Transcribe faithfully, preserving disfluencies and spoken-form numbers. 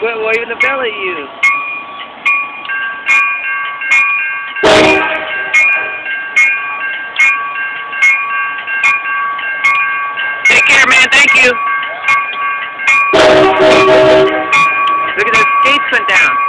Quit waving the bell at you. Take care, man. Thank you. Look at those skates went down.